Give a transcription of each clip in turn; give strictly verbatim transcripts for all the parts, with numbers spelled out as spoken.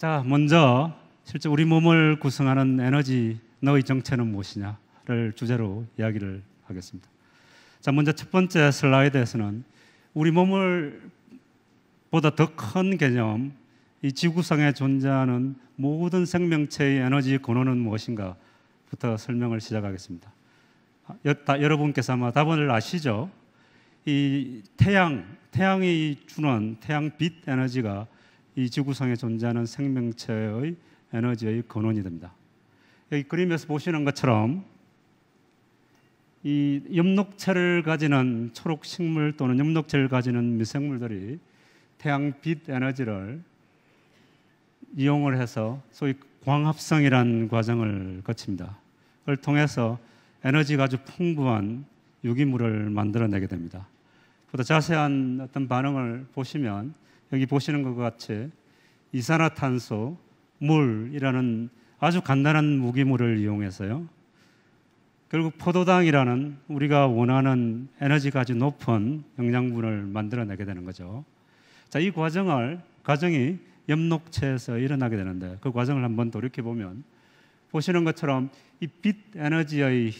자, 먼저 실제 우리 몸을 구성하는 에너지, 너의 정체는 무엇이냐를 주제로 이야기를 하겠습니다. 자, 먼저 첫 번째 슬라이드에서는 우리 몸을 보다 더 큰 개념, 이 지구상에 존재하는 모든 생명체의 에너지 근원은 무엇인가부터 설명을 시작하겠습니다. 여러분께서 아마 답을 아시죠? 이 태양, 태양이 주는 태양빛 에너지가 이 지구상에 존재하는 생명체의 에너지의 근원이 됩니다. 여기 그림에서 보시는 것처럼 이 엽록체를 가지는 초록 식물 또는 엽록체를 가지는 미생물들이 태양빛 에너지를 이용을 해서 소위 광합성이라는 과정을 거칩니다. 그걸 통해서 에너지가 아주 풍부한 유기물을 만들어내게 됩니다. 보다 자세한 어떤 반응을 보시면 여기 보시는 것 같이 이산화탄소, 물이라는 아주 간단한 무기물을 이용해서요, 결국 포도당이라는 우리가 원하는 에너지가 아주 높은 영양분을 만들어내게 되는 거죠. 자, 이 과정을 과정이 엽록체에서 일어나게 되는데 그 과정을 한번 돌이켜보면 보시는 것처럼 이 빛 에너지의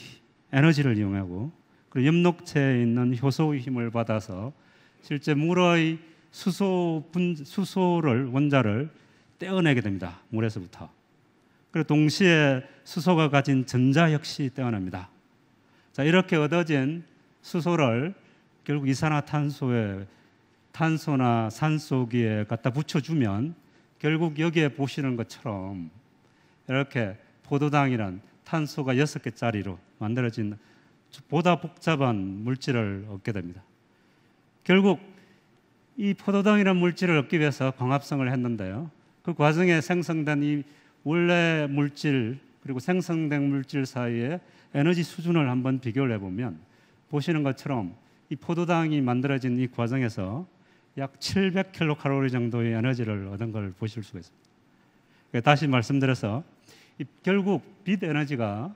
에너지를 이용하고 그리고 엽록체에 있는 효소의 힘을 받아서 실제 물의 수소 분, 수소를 원자를 떼어내게 됩니다. 물에서부터. 그리고 동시에 수소가 가진 전자 역시 떼어냅니다. 자, 이렇게 얻어진 수소를 결국 이산화탄소에 탄소나 산소기에 갖다 붙여주면 결국 여기에 보시는 것처럼 이렇게 포도당이란 탄소가 여섯 개짜리로 만들어진 보다 복잡한 물질을 얻게 됩니다. 결국 이 포도당이란 물질을 얻기 위해서 광합성을 했는데요. 그 과정에 생성된 이 원래 물질 그리고 생성된 물질 사이에 에너지 수준을 한번 비교를 해보면 보시는 것처럼 이 포도당이 만들어진 이 과정에서 약 칠백 킬로칼로리 정도의 에너지를 얻은 걸 보실 수가 있습니다. 다시 말씀드려서 이 결국 빛 에너지가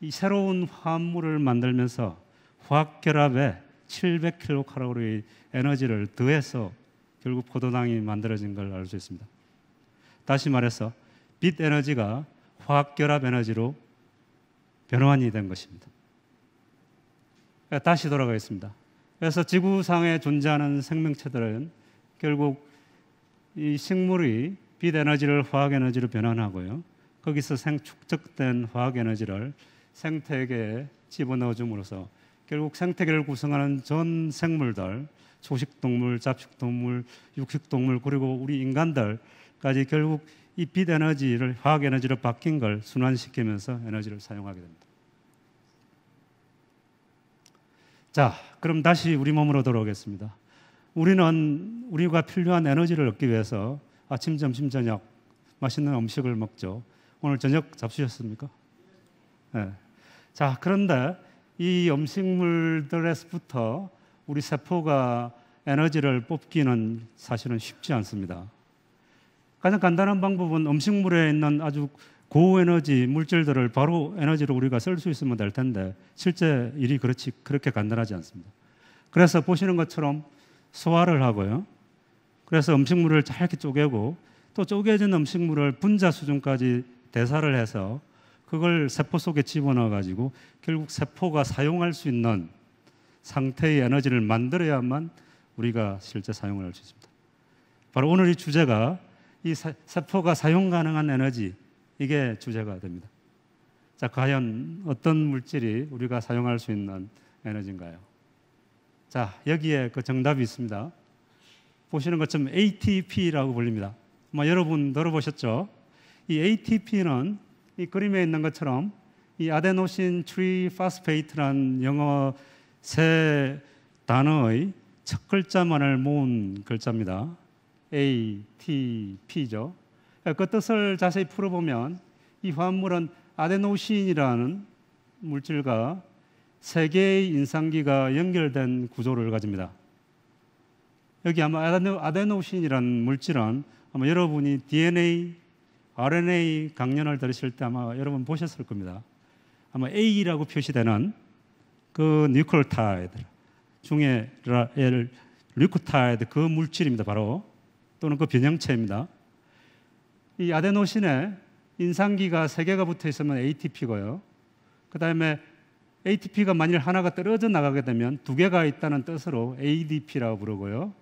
이 새로운 화합물을 만들면서 화학 결합에 칠백 킬로칼로리의 에너지를 더해서 결국 포도당이 만들어진 걸 알 수 있습니다. 다시 말해서 빛 에너지가 화학 결합 에너지로 변환이 된 것입니다. 다시 돌아가겠습니다. 그래서 지구상에 존재하는 생명체들은 결국 이 식물이 빛 에너지를 화학 에너지로 변환하고요. 거기서 생 축적된 화학 에너지를 생태계에 집어넣어 줌으로써 결국 생태계를 구성하는 전 생물들, 초식동물, 잡식동물, 육식동물 그리고 우리 인간들까지 결국 이 빛 에너지를 화학 에너지로 바뀐 걸 순환시키면서 에너지를 사용하게 됩니다. 자, 그럼 다시 우리 몸으로 돌아오겠습니다. 우리는 우리가 필요한 에너지를 얻기 위해서 아침, 점심, 저녁 맛있는 음식을 먹죠. 오늘 저녁 잡수셨습니까? 네. 자, 그런데 이 음식물들에서부터 우리 세포가 에너지를 뽑기는 사실은 쉽지 않습니다. 가장 간단한 방법은 음식물에 있는 아주 고에너지 물질들을 바로 에너지로 우리가 쓸 수 있으면 될 텐데 실제 일이 그렇지 그렇게 간단하지 않습니다. 그래서 보시는 것처럼 소화를 하고요. 그래서 음식물을 잘게 쪼개고 또 쪼개진 음식물을 분자 수준까지 대사를 해서 그걸 세포 속에 집어넣어 가지고 결국 세포가 사용할 수 있는 상태의 에너지를 만들어야만 우리가 실제 사용을 할 수 있습니다. 바로 오늘의 주제가 이 세포가 사용 가능한 에너지, 이게 주제가 됩니다. 자, 과연 어떤 물질이 우리가 사용할 수 있는 에너지인가요? 자, 여기에 그 정답이 있습니다. 보시는 것처럼 에이티피라고 불립니다. 아마 여러분 들어보셨죠? 이 에이티피는 이 그림에 있는 것처럼 이 아데노신 트리파스페이트라는 영어 세 단어의 첫 글자만을 모은 글자입니다. 에이티피죠. 그 뜻을 자세히 풀어보면 이 화합물은 아데노신이라는 물질과 세 개의 인산기가 연결된 구조를 가집니다. 여기 아마 아데노신이라는 물질은 아마 여러분이 디엔에이, 알엔에이 강연을 들으실 때 아마 여러분 보셨을 겁니다. 아마 A라고 표시되는 그 뉴클타이드 중에 류코타이드 그 물질입니다. 바로 또는 그 변형체입니다. 이 아데노신에 인산기가 세 개가 붙어 있으면 에이티피고요. 그 다음에 에이티피가 만일 하나가 떨어져 나가게 되면 두 개가 있다는 뜻으로 에이디피라고 부르고요.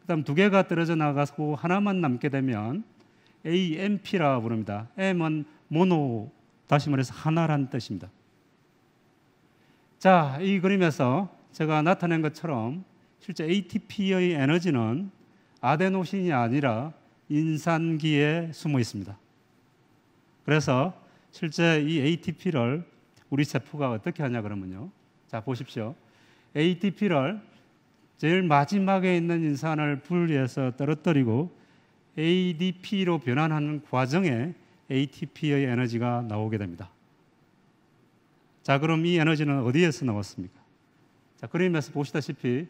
그 다음 두 개가 떨어져 나가고 하나만 남게 되면 에이엠피라고 부릅니다. M은 모노, 다시 말해서 하나란 뜻입니다. 자, 이 그림에서 제가 나타낸 것처럼 실제 에이티피의 에너지는 아데노신이 아니라 인산기에 숨어 있습니다. 그래서 실제 이 에이티피를 우리 세포가 어떻게 하냐 그러면요. 자, 보십시오. 에이티피를 제일 마지막에 있는 인산을 분리해서 떨어뜨리고 에이디피로 변환하는 과정에 에이티피의 에너지가 나오게 됩니다. 자, 그럼 이 에너지는 어디에서 나왔습니까? 자, 그림에서 보시다시피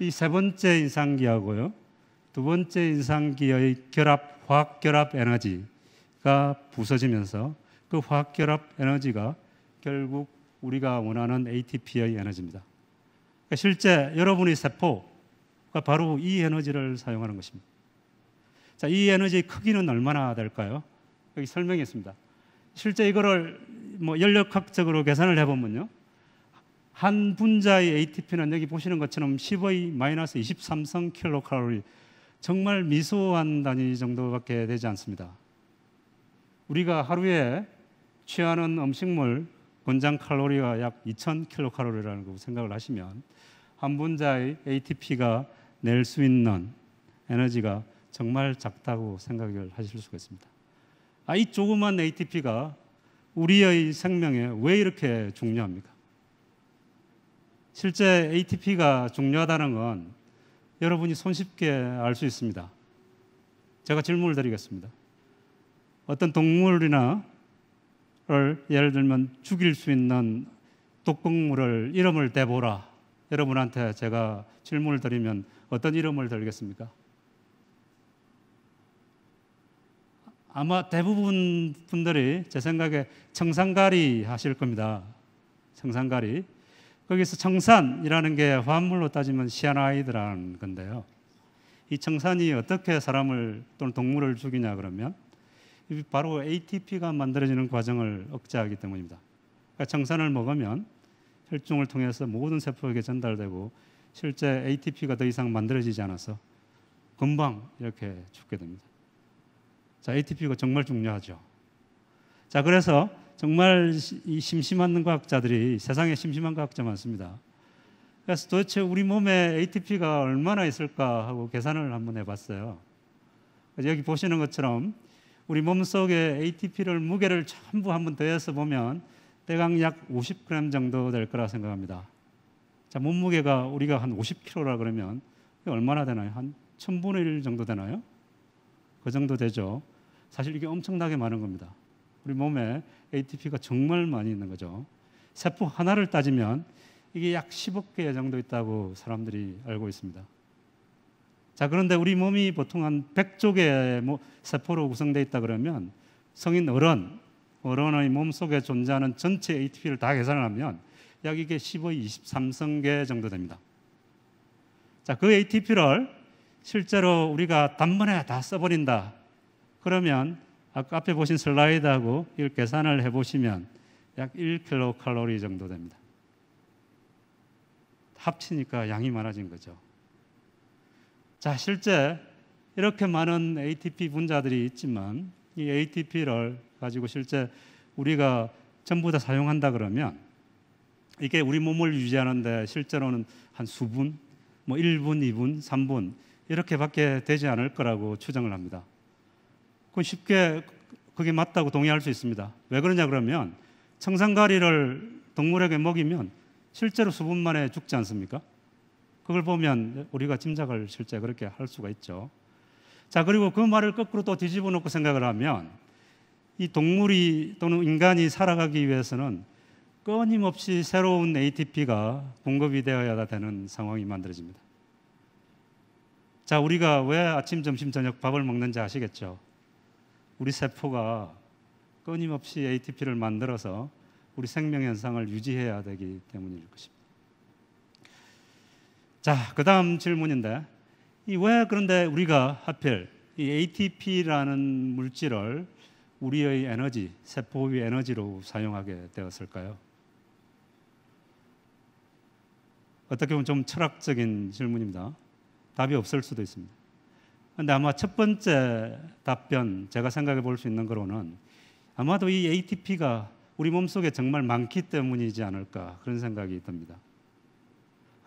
이 세 번째 인산기하고요, 두 번째 인산기의 결합, 화학 결합 에너지가 부서지면서 그 화학 결합 에너지가 결국 우리가 원하는 에이티피의 에너지입니다. 그러니까 실제 여러분의 세포가 바로 이 에너지를 사용하는 것입니다. 자, 이 에너지의 크기는 얼마나 될까요? 여기 설명이 있습니다. 실제 이거를 뭐 열역학적으로 계산을 해보면요, 한 분자의 에이티피는 여기 보시는 것처럼 십의 마이너스 이십삼 승 킬로칼로리, 정말 미소한 단위 정도밖에 되지 않습니다. 우리가 하루에 취하는 음식물 권장 칼로리가 약 이천 킬로칼로리라는 거 생각을 하시면 한 분자의 에이티피가 낼 수 있는 에너지가 정말 작다고 생각을 하실 수가 있습니다. 아, 이 조그만 에이티피가 우리의 생명에 왜 이렇게 중요합니까? 실제 에이티피가 중요하다는 건 여러분이 손쉽게 알 수 있습니다. 제가 질문을 드리겠습니다. 어떤 동물이나 를 예를 들면 죽일 수 있는 독극물을 이름을 대보라. 여러분한테 제가 질문을 드리면 어떤 이름을 드리겠습니까? 아마 대부분 분들이 제 생각에 청산가리 하실 겁니다. 청산가리. 거기서 청산이라는 게 화합물로 따지면 시아나이드라는 건데요. 이 청산이 어떻게 사람을 또는 동물을 죽이냐 그러면 바로 에이티피가 만들어지는 과정을 억제하기 때문입니다. 그러니까 청산을 먹으면 혈중을 통해서 모든 세포에게 전달되고 실제 에이티피가 더 이상 만들어지지 않아서 금방 이렇게 죽게 됩니다. 자, 에이티피가 정말 중요하죠. 자, 그래서 정말 이 심심한 과학자들이, 세상에 심심한 과학자 많습니다. 그래서 도대체 우리 몸에 에이티피가 얼마나 있을까 하고 계산을 한번 해봤어요. 여기 보시는 것처럼 우리 몸속에 에이티피를 무게를 전부 한번 더해서 보면 대강 약 오십 그램 정도 될 거라 생각합니다. 자, 몸무게가 우리가 한 오십 킬로그램라 그러면 얼마나 되나요? 한 천분의 일 정도 되나요? 그 정도 되죠. 사실 이게 엄청나게 많은 겁니다. 우리 몸에 에이티피가 정말 많이 있는 거죠. 세포 하나를 따지면 이게 약 십억 개 정도 있다고 사람들이 알고 있습니다. 자, 그런데 우리 몸이 보통 한 백조 개의 뭐 세포로 구성되어 있다 그러면 성인 어른, 어른의 몸속에 존재하는 전체 에이티피를 다 계산을 하면 약 이게 십의 이십삼 승 개 정도 됩니다. 자, 그 에이티피를 실제로 우리가 단번에 다 써버린다. 그러면 아까 앞에 보신 슬라이드하고 이걸 계산을 해보시면 약 일 킬로칼로리 정도 됩니다. 합치니까 양이 많아진 거죠. 자, 실제 이렇게 많은 에이티피 분자들이 있지만 이 에이티피를 가지고 실제 우리가 전부 다 사용한다 그러면 이게 우리 몸을 유지하는데 실제로는 한 수분, 뭐 일 분, 이 분, 삼 분 이렇게밖에 되지 않을 거라고 추정을 합니다. 그건 쉽게 그게 맞다고 동의할 수 있습니다. 왜 그러냐 그러면 청산가리를 동물에게 먹이면 실제로 수분만에 죽지 않습니까? 그걸 보면 우리가 짐작을 실제 그렇게 할 수가 있죠. 자, 그리고 그 말을 거꾸로 또 뒤집어 놓고 생각을 하면 이 동물이 또는 인간이 살아가기 위해서는 끊임없이 새로운 에이티피가 공급이 되어야 되는 상황이 만들어집니다. 자, 우리가 왜 아침, 점심, 저녁 밥을 먹는지 아시겠죠? 우리 세포가 끊임없이 에이티피를 만들어서 우리 생명 현상을 유지해야 되기 때문일 것입니다. 자, 그 다음 질문인데 이 왜 그런데 우리가 하필 이 에이티피라는 물질을 우리의 에너지, 세포의 에너지로 사용하게 되었을까요? 어떻게 보면 좀 철학적인 질문입니다. 답이 없을 수도 있습니다. 그런데 아마 첫 번째 답변, 제가 생각해 볼 수 있는 거로는 아마도 이 에이티피가 우리 몸속에 정말 많기 때문이지 않을까 그런 생각이 듭니다.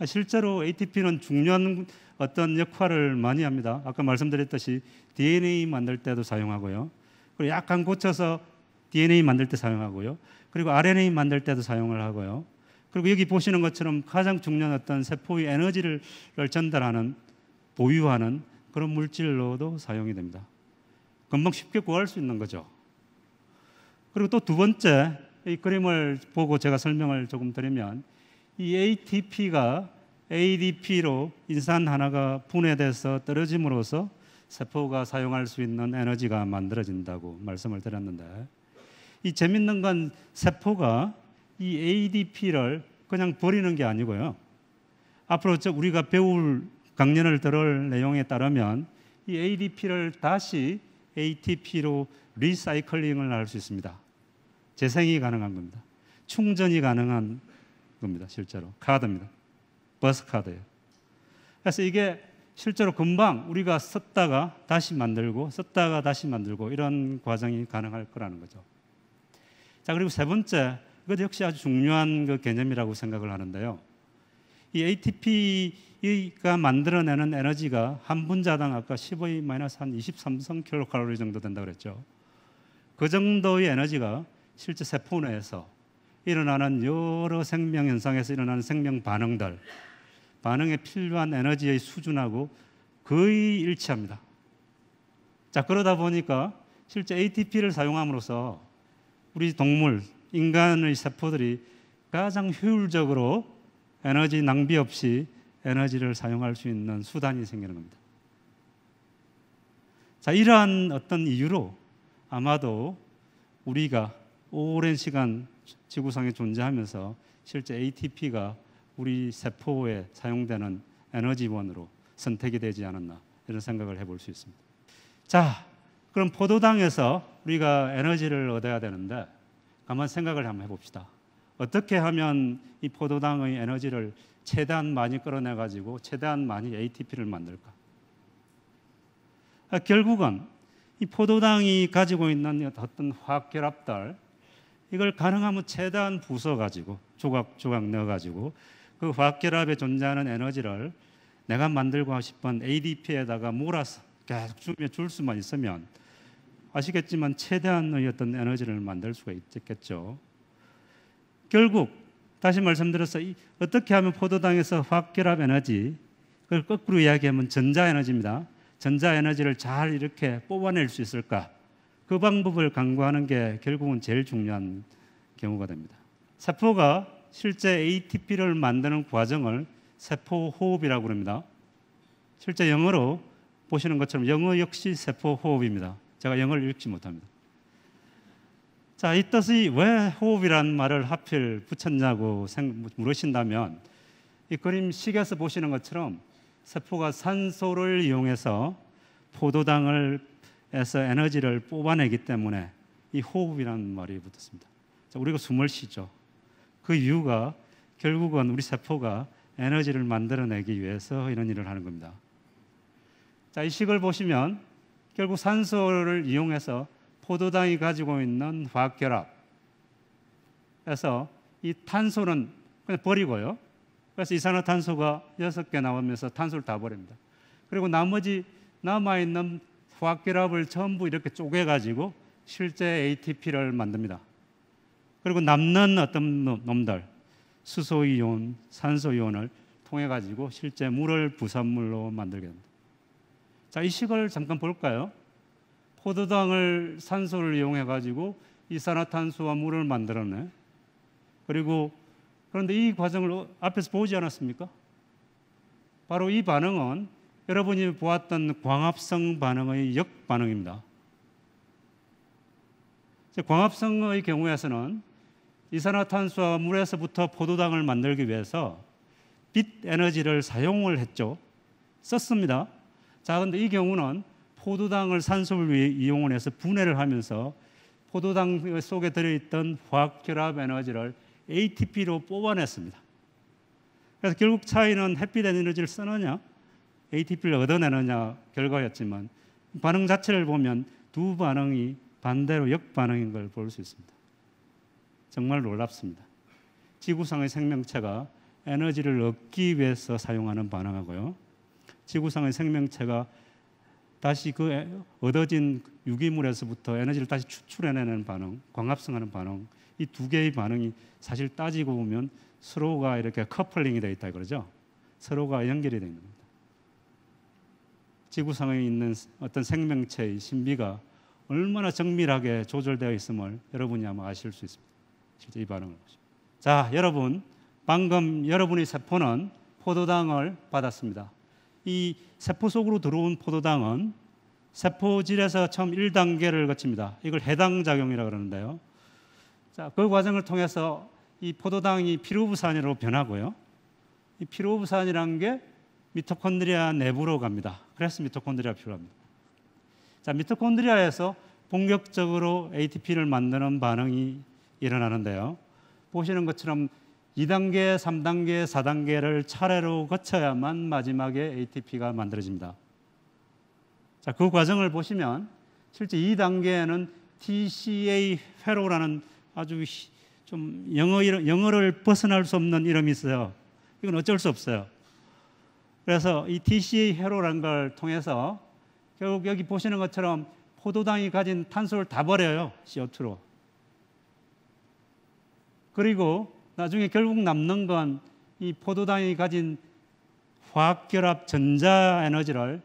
실제로 에이티피는 중요한 어떤 역할을 많이 합니다. 아까 말씀드렸듯이 디엔에이 만들 때도 사용하고요. 그리고 약간 고쳐서 디엔에이 만들 때 사용하고요. 그리고 알엔에이 만들 때도 사용을 하고요. 그리고 여기 보시는 것처럼 가장 중요한 어떤 세포의 에너지를 전달하는, 보유하는 그런 물질로도 사용이 됩니다. 금방 쉽게 구할 수 있는 거죠. 그리고 또 두 번째, 이 그림을 보고 제가 설명을 조금 드리면 이 에이티피가 에이디피로 인산 하나가 분해돼서 떨어짐으로써 세포가 사용할 수 있는 에너지가 만들어진다고 말씀을 드렸는데, 이 재밌는 건 세포가 이 에이디피를 그냥 버리는 게 아니고요. 앞으로 우리가 배울 강연을 들을 내용에 따르면 이 에이디피를 다시 에이티피로 리사이클링을 할 수 있습니다. 재생이 가능한 겁니다. 충전이 가능한 겁니다. 실제로 카드입니다. 버스 카드예요. 그래서 이게 실제로 금방 우리가 썼다가 다시 만들고 썼다가 다시 만들고 이런 과정이 가능할 거라는 거죠. 자, 그리고 세 번째, 이것 역시 아주 중요한 그 개념이라고 생각을 하는데요. 이 에이티피가 만들어내는 에너지가 한 분자당 아까 십의 마이너스 한 이십삼 킬로칼로리 정도 된다고 그랬죠. 그 정도의 에너지가 실제 세포 내에서 일어나는 여러 생명 현상에서 일어나는 생명 반응들, 반응에 필요한 에너지의 수준하고 거의 일치합니다. 자, 그러다 보니까 실제 에이티피를 사용함으로써 우리 동물, 인간의 세포들이 가장 효율적으로 에너지 낭비 없이 에너지를 사용할 수 있는 수단이 생기는 겁니다. 자, 이러한 어떤 이유로 아마도 우리가 오랜 시간 지구상에 존재하면서 실제 에이티피가 우리 세포에 사용되는 에너지원으로 선택이 되지 않았나 이런 생각을 해볼 수 있습니다. 자, 그럼 포도당에서 우리가 에너지를 얻어야 되는데 한번 생각을 한번 해봅시다. 어떻게 하면 이 포도당의 에너지를 최대한 많이 끌어내가지고 최대한 많이 에이티피를 만들까? 아, 결국은 이 포도당이 가지고 있는 어떤 화학결합들, 이걸 가능하면 최대한 부숴가지고 조각조각 넣어가지고 그 화학결합에 존재하는 에너지를 내가 만들고 싶은 에이디피에다가 몰아서 계속 주면 줄 수만 있으면 아시겠지만 최대한의 어떤 에너지를 만들 수가 있겠죠. 결국 다시 말씀드려서 어떻게 하면 포도당에서 화학결합 에너지, 그걸 거꾸로 이야기하면 전자에너지입니다. 전자에너지를 잘 이렇게 뽑아낼 수 있을까? 그 방법을 강구하는 게 결국은 제일 중요한 경우가 됩니다. 세포가 실제 에이티피를 만드는 과정을 세포호흡이라고 합니다. 실제 영어로 보시는 것처럼 영어 역시 세포호흡입니다. 제가 영어를 읽지 못합니다. 자, 이 뜻이 왜 호흡이란 말을 하필 붙였냐고 물으신다면 이 그림식에서 보시는 것처럼 세포가 산소를 이용해서 포도당을 에서 에너지를 뽑아내기 때문에 이 호흡이라는 말이 붙었습니다. 자, 우리가 숨을 쉬죠. 그 이유가 결국은 우리 세포가 에너지를 만들어내기 위해서 이런 일을 하는 겁니다. 자, 이 식을 보시면 결국 산소를 이용해서 포도당이 가지고 있는 화학결합에서 이 탄소는 그냥 버리고요. 그래서 이산화탄소가 여섯 개 나오면서 탄소를 다 버립니다. 그리고 나머지 남아있는 화학결합을 전부 이렇게 쪼개가지고 실제 에이티피를 만듭니다. 그리고 남는 어떤 놈들, 수소이온, 산소이온을 통해가지고 실제 물을 부산물로 만들게 됩니다. 자, 이 식을 잠깐 볼까요? 포도당을 산소를 이용해가지고 이산화탄소와 물을 만들어내. 그리고 그런데 이 과정을 앞에서 보지 않았습니까? 바로 이 반응은 여러분이 보았던 광합성 반응의 역반응입니다. 광합성의 경우에서는 이산화탄소와 물에서부터 포도당을 만들기 위해서 빛 에너지를 사용을 했죠. 썼습니다. 자, 근데 이 경우는 포도당을 산소를 위해 이용을 해서 분해를 하면서 포도당 속에 들어있던 화학결합 에너지를 에이티피로 뽑아냈습니다. 그래서 결국 차이는 햇빛 에너지를 쓰느냐, 에이티피를 얻어내느냐 결과였지만 반응 자체를 보면 두 반응이 반대로 역반응인 걸 볼 수 있습니다. 정말 놀랍습니다. 지구상의 생명체가 에너지를 얻기 위해서 사용하는 반응하고요, 지구상의 생명체가 다시 그 얻어진 유기물에서부터 에너지를 다시 추출해내는 반응, 광합성하는 반응, 이 두 개의 반응이 사실 따지고 보면 서로가 이렇게 커플링이 되어 있다 그러죠. 서로가 연결이 되어 있는 겁니다. 지구상에 있는 어떤 생명체의 신비가 얼마나 정밀하게 조절되어 있음을 여러분이 아마 아실 수 있습니다. 실제 이 반응을 보시면. 자, 여러분, 방금 여러분의 세포는 포도당을 받았습니다. 이 세포 속으로 들어온 포도당은 세포질에서 처음 일 단계를 거칩니다. 이걸 해당작용이라고 그러는데요. 자, 그 과정을 통해서 이 포도당이 피로부산으로 변하고요. 이 피로부산이란 게 미토콘드리아 내부로 갑니다. 그래서 미토콘드리아 필요합니다. 자, 미토콘드리아에서 본격적으로 에이티피를 만드는 반응이 일어나는데요. 보시는 것처럼 이 단계, 삼 단계, 사 단계를 차례로 거쳐야만 마지막에 에이티피가 만들어집니다. 자, 그 과정을 보시면 실제 이 단계에는 티씨에이 회로라는 아주 좀 영어, 영어를 벗어날 수 없는 이름이 있어요. 이건 어쩔 수 없어요. 그래서 이 티씨에이 회로라는 걸 통해서 결국 여기 보시는 것처럼 포도당이 가진 탄소를 다 버려요. 씨오투로. 그리고 나중에 결국 남는 건 이 포도당이 가진 화학결합 전자에너지를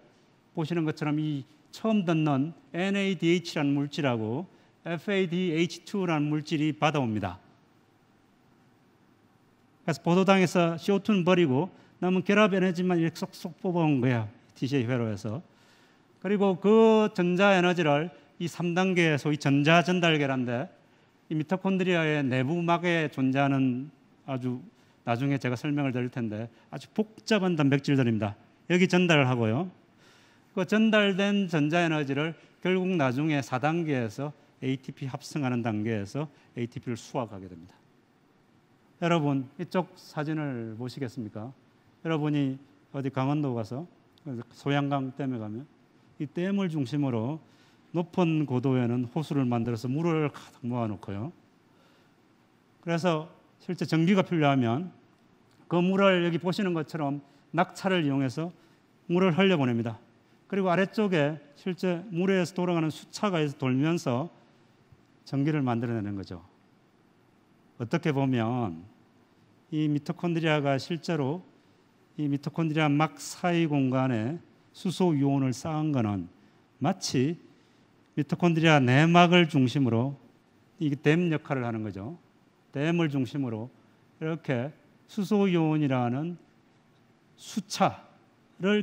보시는 것처럼 이 처음 듣는 엔에이디에이치라는 물질하고 에프에이디에이치투라는 물질이 받아옵니다. 그래서 포도당에서 씨오투는 버리고 남은 결합 에너지만 이렇게 쏙쏙 뽑아온 거야. 티씨에이 회로에서. 그리고 그 전자 에너지를 이 삼 단계 소위 전자 전달계란데 이 미토콘드리아의 내부막에 존재하는 아주 나중에 제가 설명을 드릴 텐데 아주 복잡한 단백질들입니다. 여기 전달을 하고요. 그 전달된 전자에너지를 결국 나중에 사 단계에서 에이티피 합성하는 단계에서 에이티피를 수확하게 됩니다. 여러분, 이쪽 사진을 보시겠습니까? 여러분이 어디 강원도 가서 소양강 댐에 가면 이 댐을 중심으로 높은 고도에는 호수를 만들어서 물을 가득 모아놓고요. 그래서 실제 전기가 필요하면 그 물을 여기 보시는 것처럼 낙차를 이용해서 물을 흘려보냅니다. 그리고 아래쪽에 실제 물에서 돌아가는 수차가 있어서 돌면서 전기를 만들어내는 거죠. 어떻게 보면 이 미토콘드리아가 실제로 이 미토콘드리아 막 사이 공간에 수소 이온을 쌓은 거는 마치 미토콘드리아 내막을 중심으로 이게 댐 역할을 하는 거죠. 댐을 중심으로 이렇게 수소 이온이라는 수차를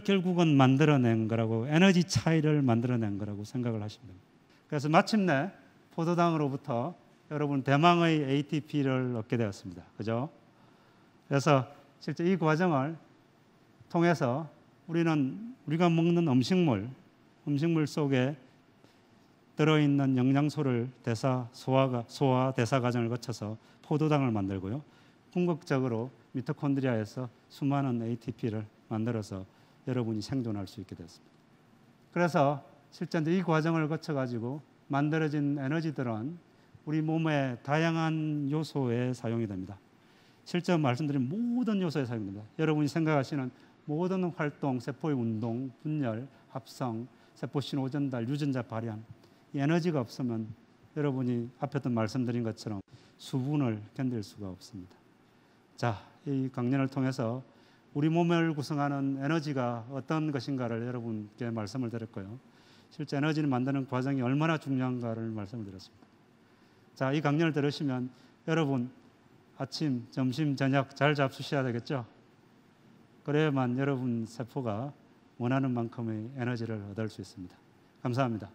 결국은 만들어낸 거라고, 에너지 차이를 만들어낸 거라고 생각을 하시면 됩니다. 그래서 마침내 포도당으로부터 여러분 대망의 에이티피를 얻게 되었습니다. 그죠? 그래서 실제 이 과정을 통해서 우리는 우리가 먹는 음식물, 음식물 속에 들어있는 영양소를 대사, 소화가, 소화, 대사 과정을 거쳐서 포도당을 만들고요. 궁극적으로 미토콘드리아에서 수많은 에이티피를 만들어서 여러분이 생존할 수 있게 됐습니다. 그래서 실제 이 과정을 거쳐가지고 만들어진 에너지들은 우리 몸의 다양한 요소에 사용이 됩니다. 실제 말씀드린 모든 요소에 사용됩니다. 여러분이 생각하시는 모든 활동, 세포의 운동, 분열, 합성, 세포 신호 전달, 유전자 발현, 이 에너지가 없으면 여러분이 앞에도 말씀드린 것처럼 수분을 견딜 수가 없습니다. 자, 이 강연을 통해서 우리 몸을 구성하는 에너지가 어떤 것인가를 여러분께 말씀을 드렸고요. 실제 에너지를 만드는 과정이 얼마나 중요한가를 말씀을 드렸습니다. 자, 이 강연을 들으시면 여러분 아침, 점심, 저녁 잘 잡수셔야 되겠죠? 그래야만 여러분 세포가 원하는 만큼의 에너지를 얻을 수 있습니다. 감사합니다.